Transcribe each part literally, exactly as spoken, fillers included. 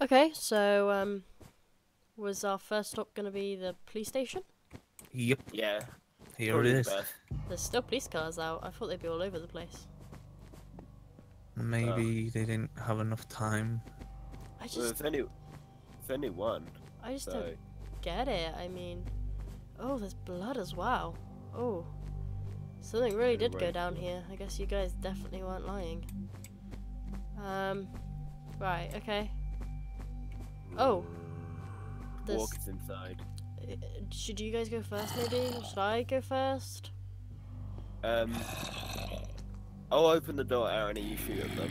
Okay, so um, was our first stop going to be the police station? Yep. Yeah. Here Probably it is. Best. There's still police cars out. I thought they'd be all over the place. Maybe um, they didn't have enough time. I just. Well, there's only, there's only one. I just so. don't get it. I mean, oh, there's blood as well. Oh, something really did go down here. I guess you guys definitely weren't lying. Um, right. Okay. Oh. There's... Walked inside. Should you guys go first, maybe? Should I go first? Um, I'll open the door, Aaron, and you shoot at them.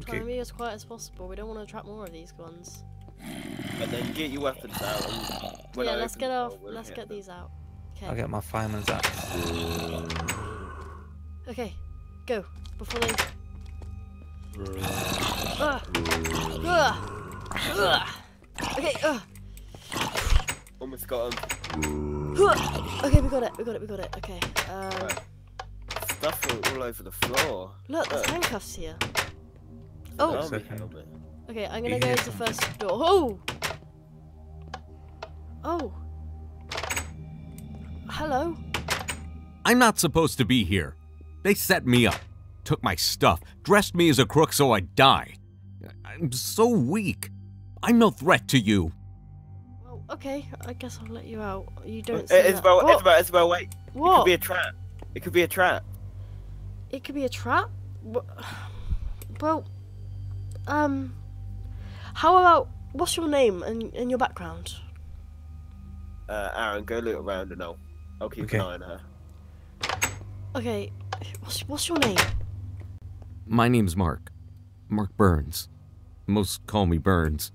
Okay. Try to be as quiet as possible. We don't want to trap more of these guns. And then get your weapons out. And yeah, I let's get our, door, we'll let's get them. these out. Okay. I'll get my fireman's axe. Okay, go before they. uh, uh, uh, okay. Uh. Almost got him. Okay, we got it, we got it, we got it. Okay. Um, right. Stuff all over the floor. Look, there's handcuffs here. Oh. Okay, I'm gonna go to the first door. Oh. Oh. Hello. I'm not supposed to be here. They set me up, took my stuff, dressed me as a crook so I died. I'm so weak. I'm no threat to you. Okay, I guess I'll let you out. You don't see Isabel, that. Isabel, Isabel, wait. What? It could be a trap. It could be a trap. It could be a trap? Well, um, how about, what's your name and, and your background? Uh, Aaron, go look around and I'll, I'll keep okay. an eye on her. Okay, what's, what's your name? My name's Mark. Mark Burns. Most call me Burns.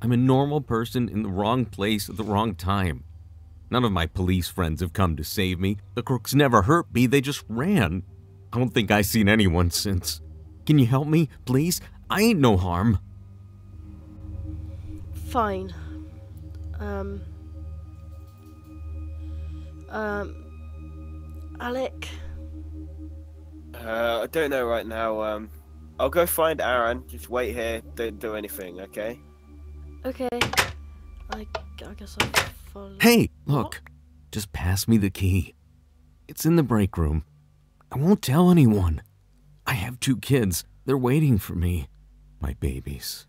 I'm a normal person in the wrong place at the wrong time. None of my police friends have come to save me. The crooks never hurt me, they just ran. I don't think I've seen anyone since. Can you help me, please? I ain't no harm. Fine. Um... Um... Alec? Uh, I don't know right now. Um, I'll go find Aaron. Just wait here. Don't do anything, okay? Okay, I, I guess I'll follow. Hey, look, what? Just pass me the key. It's in the break room. I won't tell anyone. I have two kids. They're waiting for me, my babies.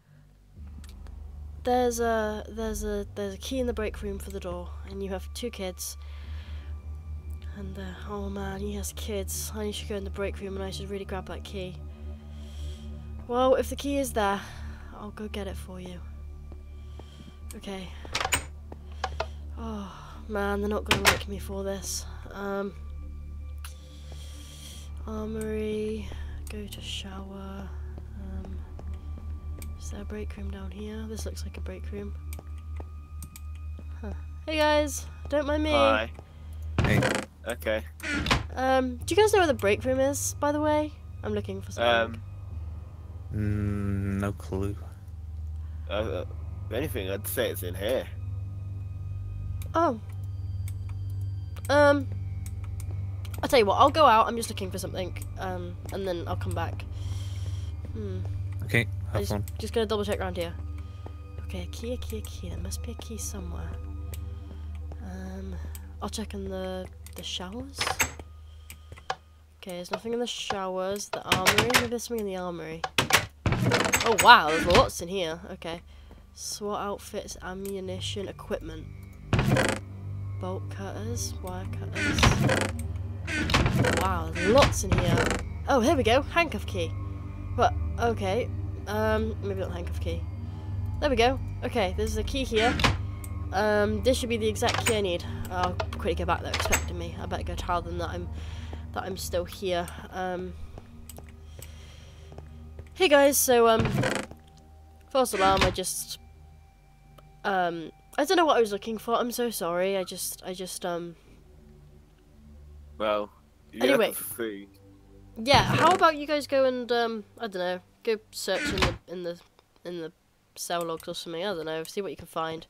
There's a there's a there's a key in the break room for the door, and you have two kids. And uh, oh man, he has kids. I should go in the break room, and I should really grab that key. Well, if the key is there, I'll go get it for you. Okay. Oh man, they're not gonna like me for this. Um, armory. Go to shower. Um, is there a break room down here? This looks like a break room. Huh. Hey guys, don't mind me. Hi. Hey. Okay. Um, do you guys know where the break room is? By the way, I'm looking for something. Um. Mm, no clue. Uh. uh If anything, I'd say it's in here. Oh. Um. I'll tell you what, I'll go out. I'm just looking for something. Um, and then I'll come back. Hmm. Okay, have fun. Just, just gonna double check around here. Okay, a key, a key, a key. There must be a key somewhere. Um, I'll check in the, the showers. Okay, there's nothing in the showers. The armory. Maybe there's something in the armory. Oh, wow, there's lots in here. Okay. SWAT outfits, ammunition, equipment, bolt cutters, wire cutters. Wow, there's lots in here. Oh, here we go, handcuff key. But okay, um, maybe not handcuff key. There we go. Okay, there's a key here. Um, this should be the exact key I need. I'll quickly get back. They're expecting me. I better go tell them that I'm that I'm still here. Um, hey guys, so um. False alarm, I just, um, I don't know what I was looking for, I'm so sorry, I just, I just, um. Well, you anyway, yeah, how about you guys go and, um, I don't know, go search in the, in the, in the cell logs or something, I don't know, see what you can find.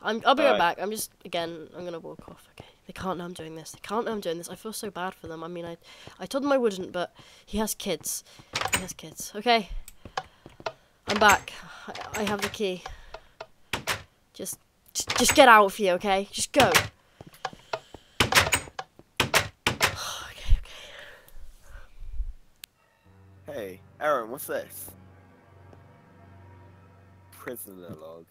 I'm, I'll be right, right back, I'm just, again, I'm gonna walk off, okay. They can't know I'm doing this, they can't know I'm doing this, I feel so bad for them, I mean, I, I told them I wouldn't, but he has kids, he has kids, okay. I'm back. I have the key. Just, just get out of here, okay? Just go. Okay, okay. Hey, Aaron, what's this? Prisoner log.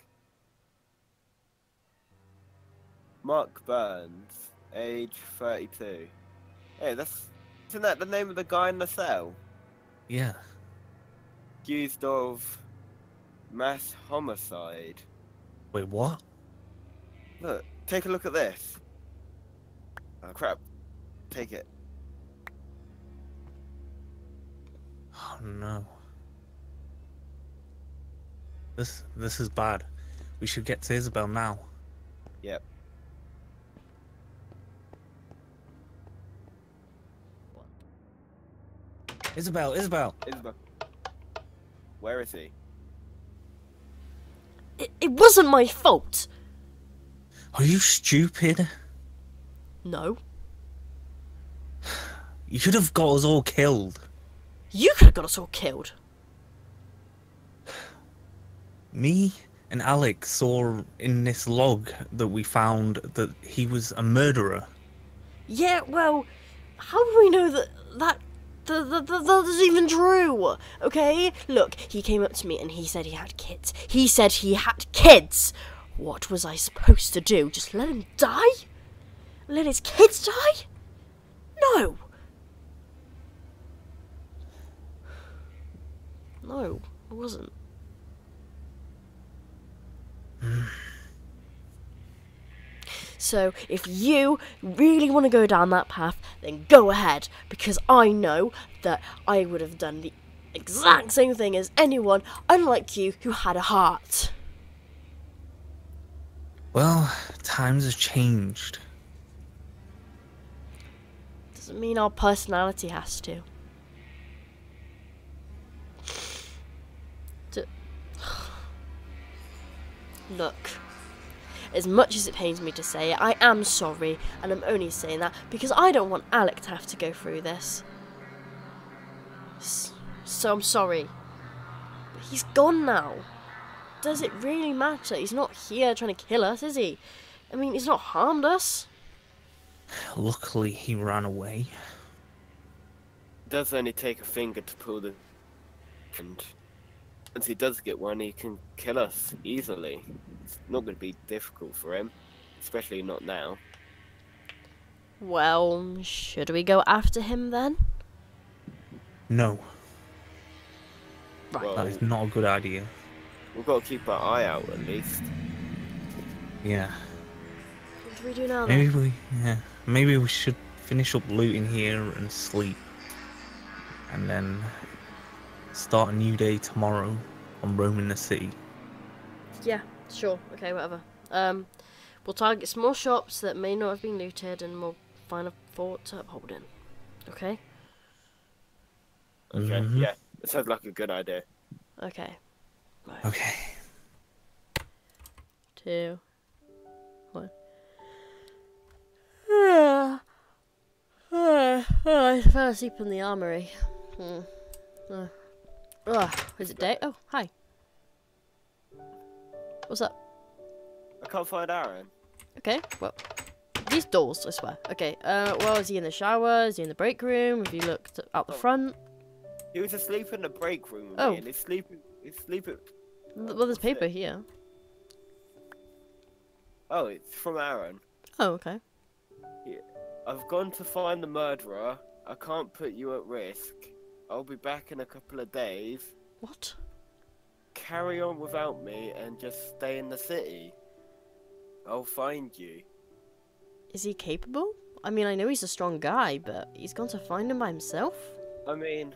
Mark Burns, age thirty-two. Hey, that's... Isn't that the name of the guy in the cell? Yeah. Accused of mass homicide. Wait, what? Look, take a look at this. Oh, crap. Take it. Oh, no. This, this is bad. We should get to Isabel now. Yep. Isabel, Isabel! Isabel. Where is he? It, it wasn't my fault! Are you stupid? No. You could have got us all killed. You could have got us all killed. Me and Alec saw in this log that we found that he was a murderer. Yeah, well, how do we know that that... That is even true, okay? Look, he came up to me and he said he had kids. He said he had kids! What was I supposed to do? Just let him die? Let his kids die? No! No, it wasn't. So, if you really want to go down that path, then go ahead, because I know that I would have done the exact same thing as anyone, unlike you, who had a heart. Well, times have changed. Doesn't mean our personality has to. D- Look. As much as it pains me to say it, I am sorry, and I'm only saying that because I don't want Alec to have to go through this. So I'm sorry. But he's gone now. Does it really matter? He's not here trying to kill us, is he? I mean, he's not harmed us. Luckily, he ran away. It does only take a finger to pull the... And... Once he does get one, he can kill us easily. It's not going to be difficult for him, especially not now. Well, should we go after him then? No. Right. Well, that is not a good idea. We've got to keep our eye out at least. Yeah. What do we do now then? Maybe we, yeah, maybe we should finish up looting here and sleep. And then... start a new day tomorrow on roaming the city. Yeah, sure. Okay, whatever. Um, we'll target some more shops that may not have been looted and we'll find a fort to uphold in. Okay? Okay, mm-hmm. Yeah. That sounds like a good idea. Okay. Right. Okay. Two. One. Ah. Ah. Oh, I fell asleep in the armory. Hmm. Oh. Ugh, is it day? Oh, hi. What's up? I can't find Aaron. Okay, well, these doors, I swear. Okay, uh, well, is he in the shower? Is he in the break room? Have you looked out the oh. front? He was asleep in the break room. Oh. Man. He's sleeping, he's sleeping. Well, there's paper it? here. Oh, it's from Aaron. Oh, okay. Yeah. I've gone to find the murderer. I can't put you at risk. I'll be back in a couple of days. What? Carry on without me and just stay in the city. I'll find you. Is he capable? I mean, I know he's a strong guy, but he's gone to find him by himself? I mean,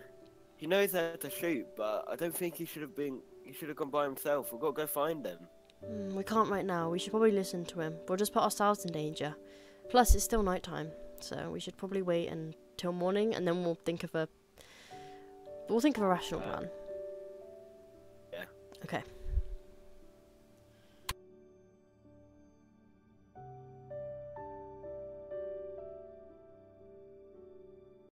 he knows how to shoot, but I don't think he should have been... He should have gone by himself. We've got to go find him. Mm, we can't right now. We should probably listen to him. We'll just put ourselves in danger. Plus, it's still nighttime, so we should probably wait until morning, and then we'll think of a... We'll think of a rational plan. Yeah. Okay.